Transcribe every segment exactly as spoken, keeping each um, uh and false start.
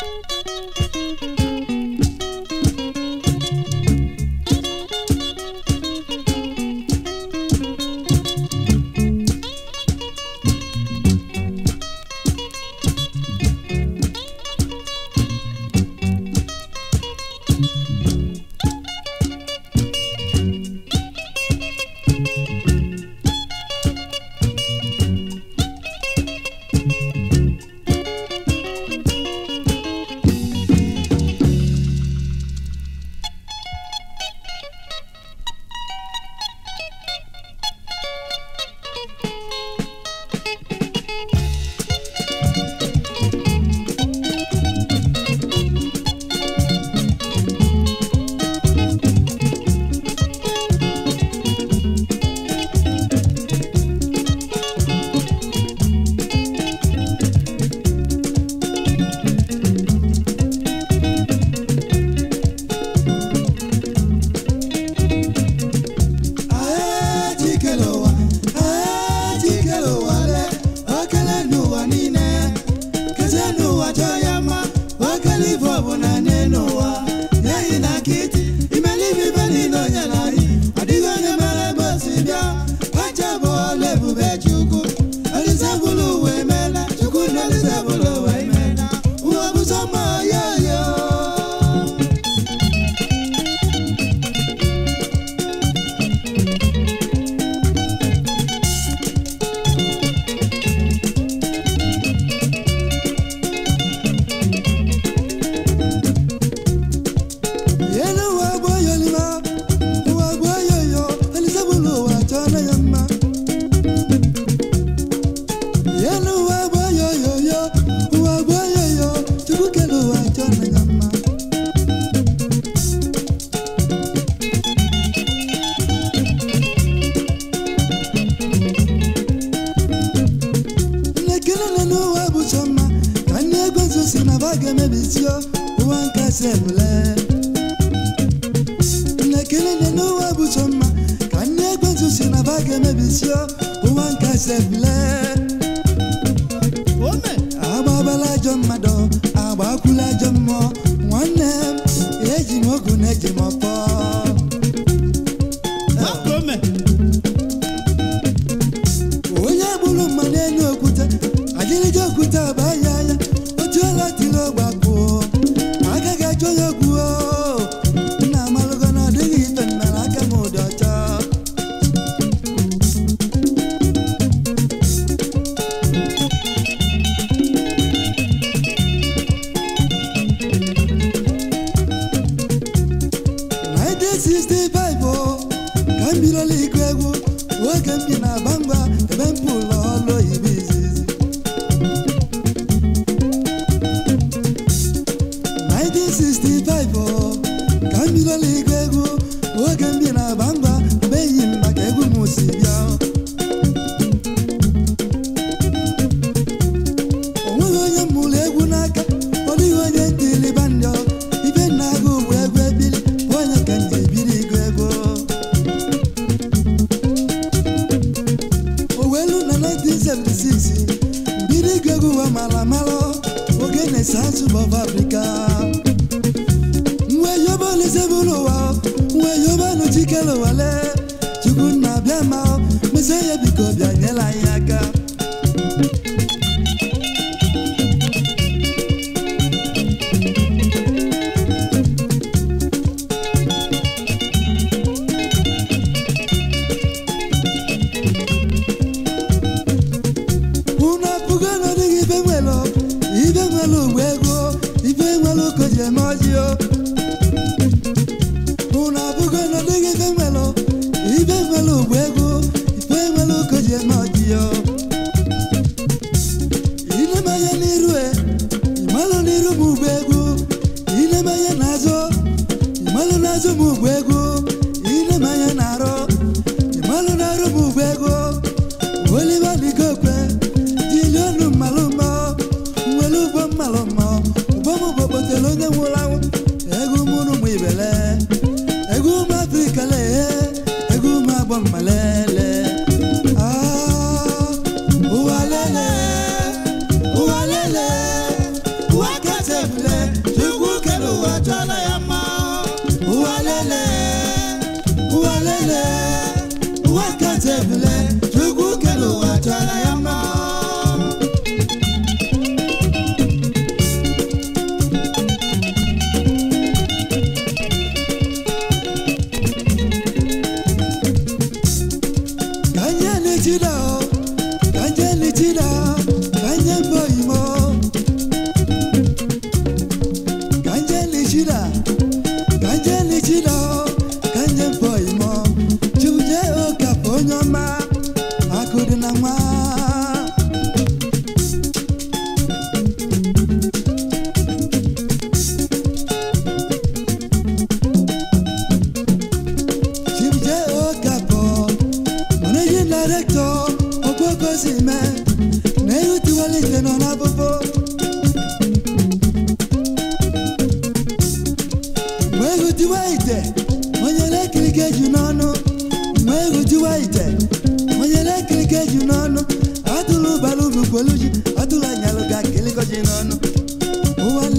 What can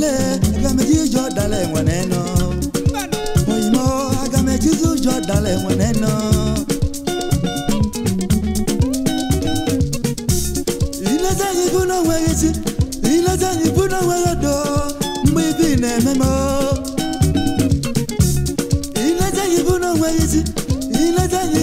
le agameji jo dale wene no oyimo agameji zu jo dale wene no ina zani buno wegesi ina zani buno wegodo mbibi ne memo ina zani buno wegesi ina zani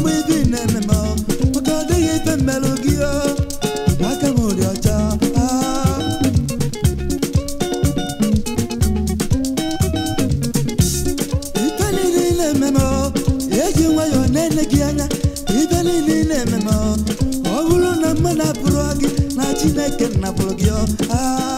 mbibi ne memo wakade yepe melogio Blah, blah, blah.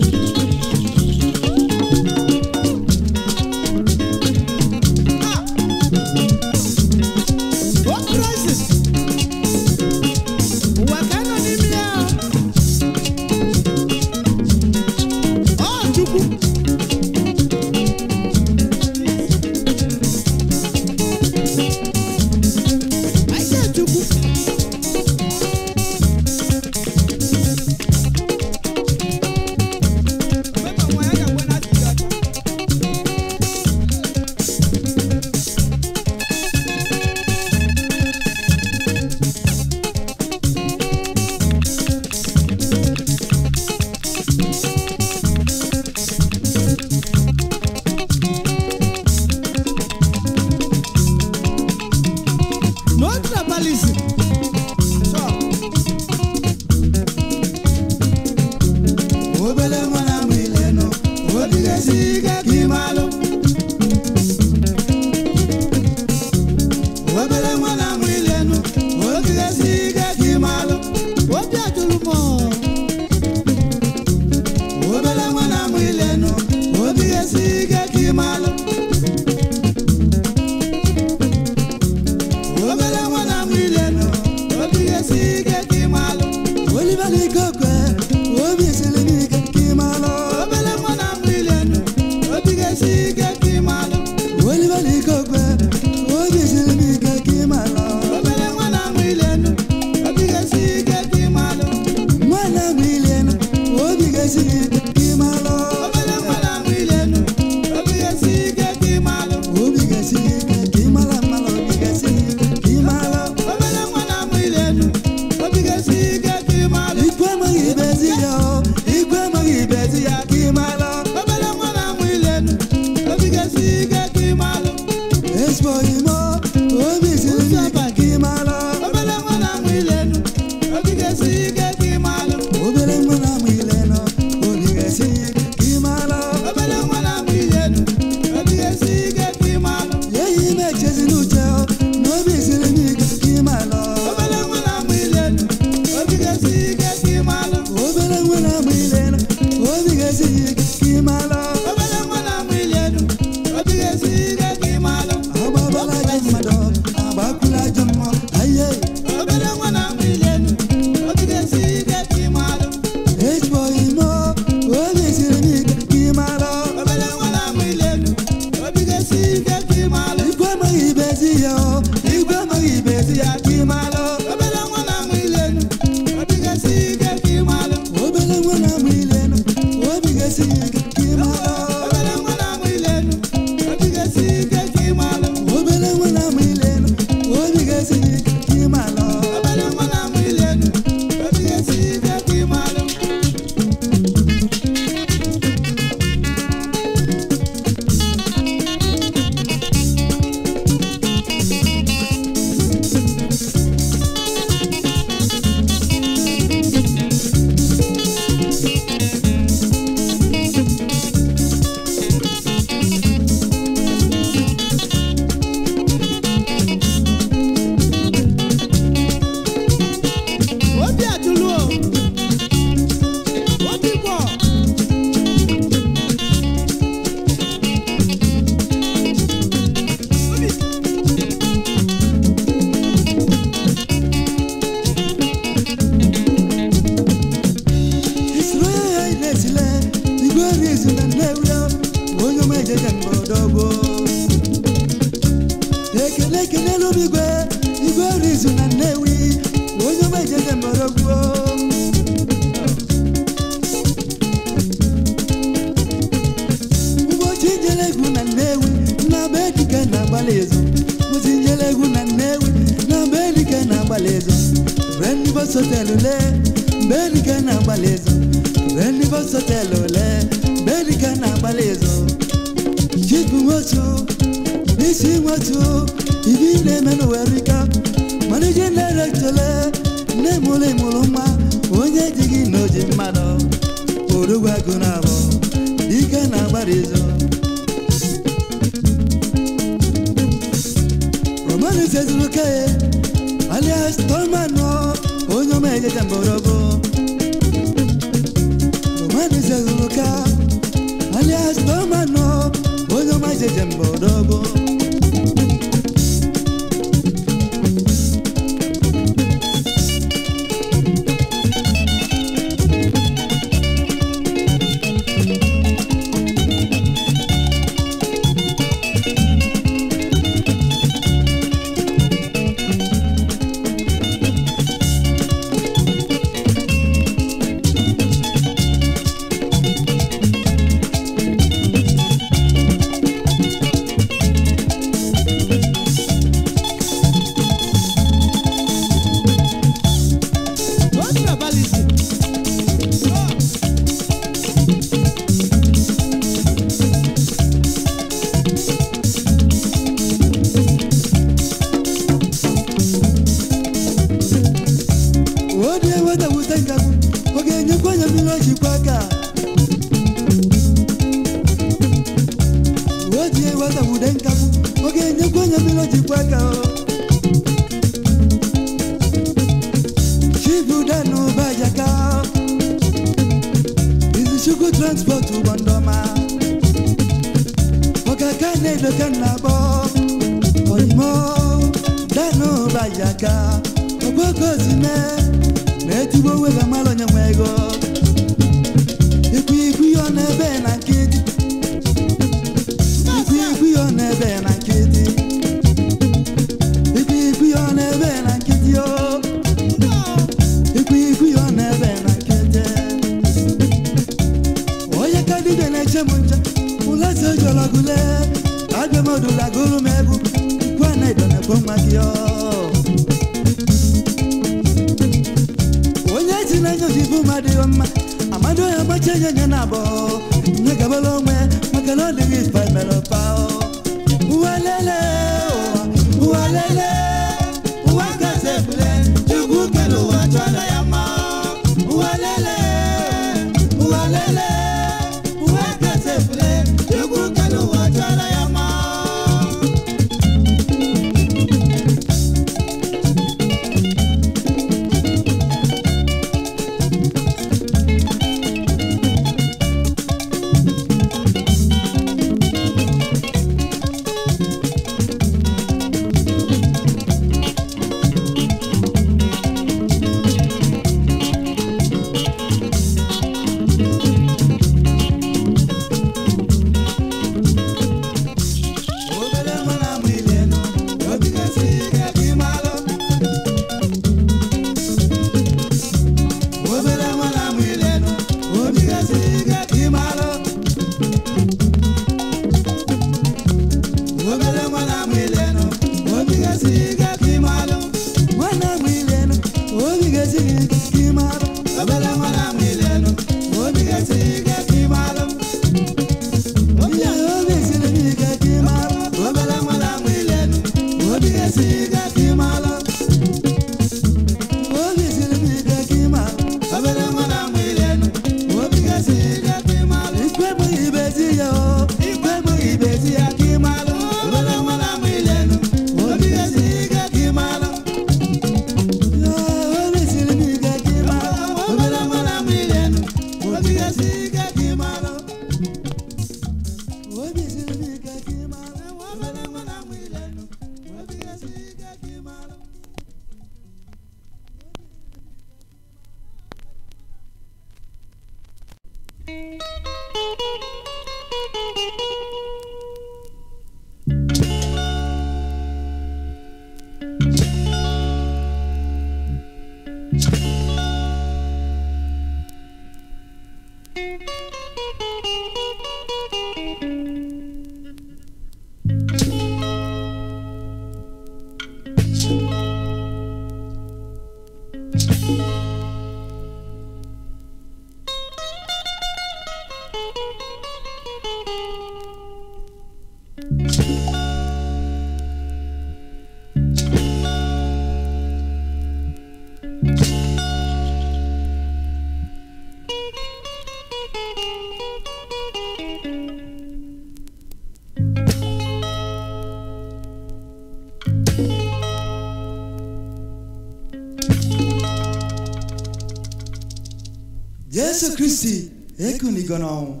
Yesu Kristi ekunigono.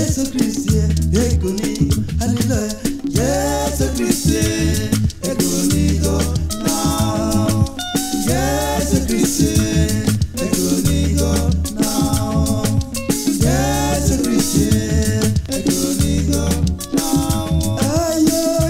Yes, Christian, I don't need God now. Ah, yeah.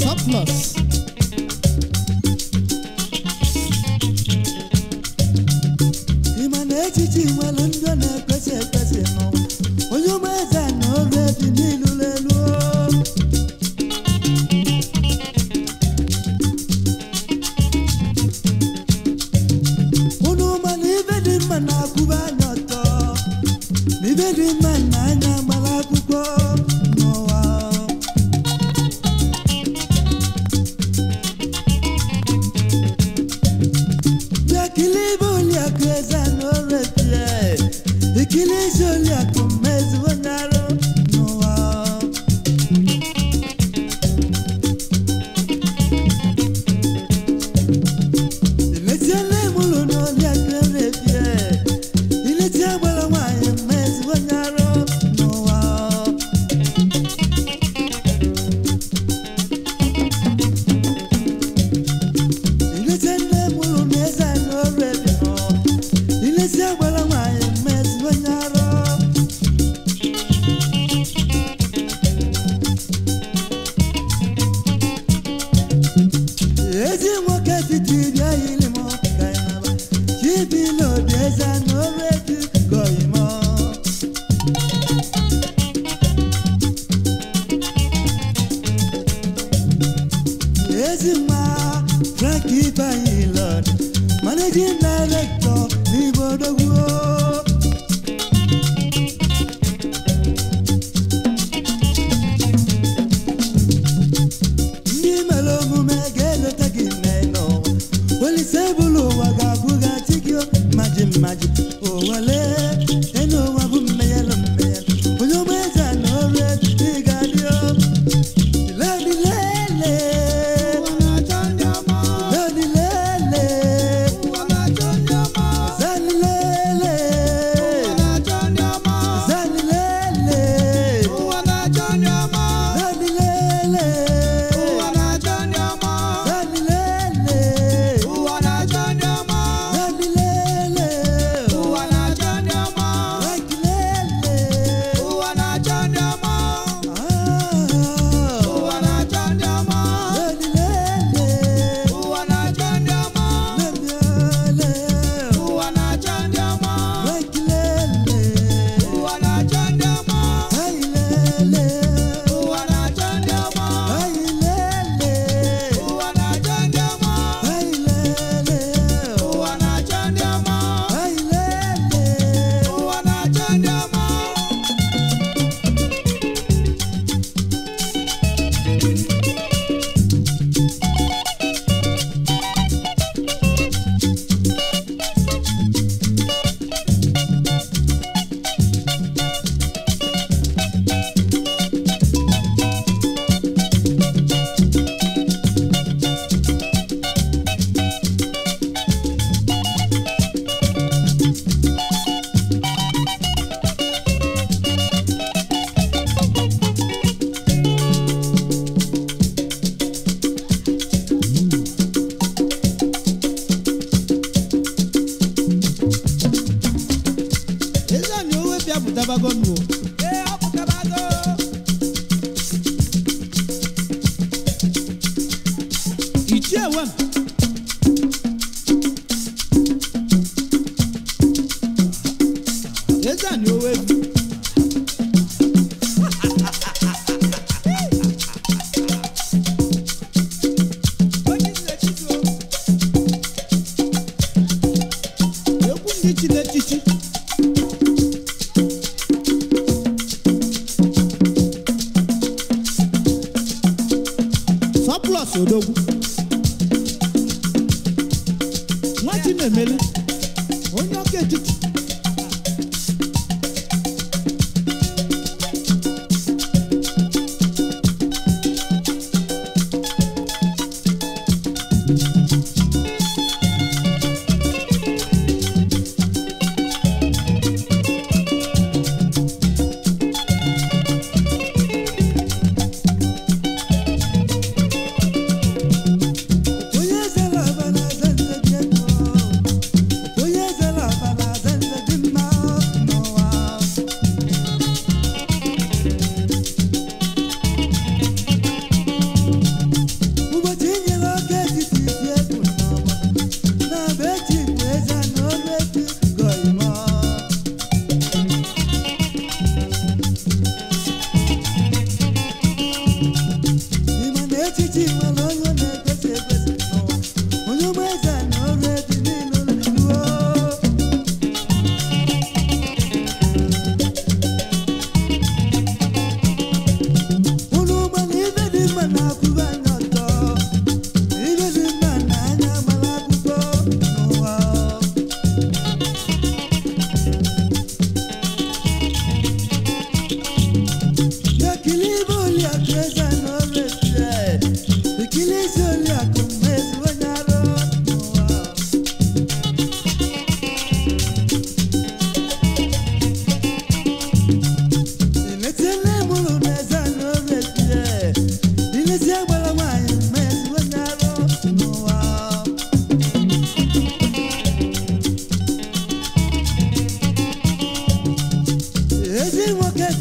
Surplus. Then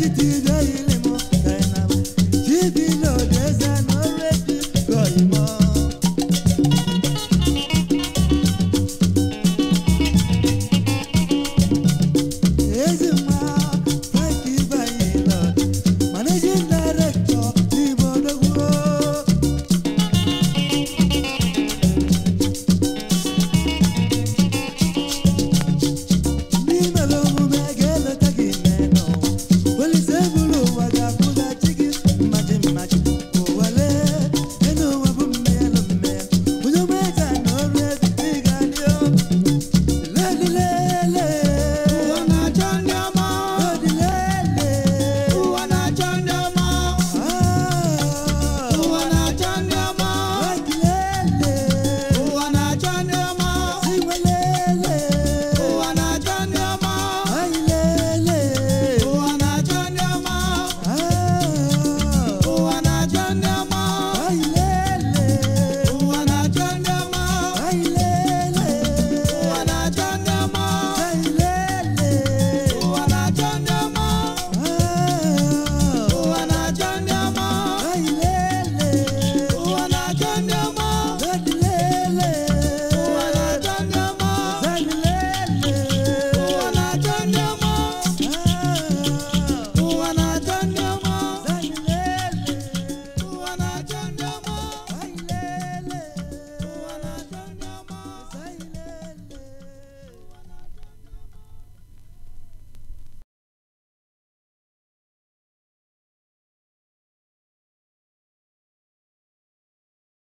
Lele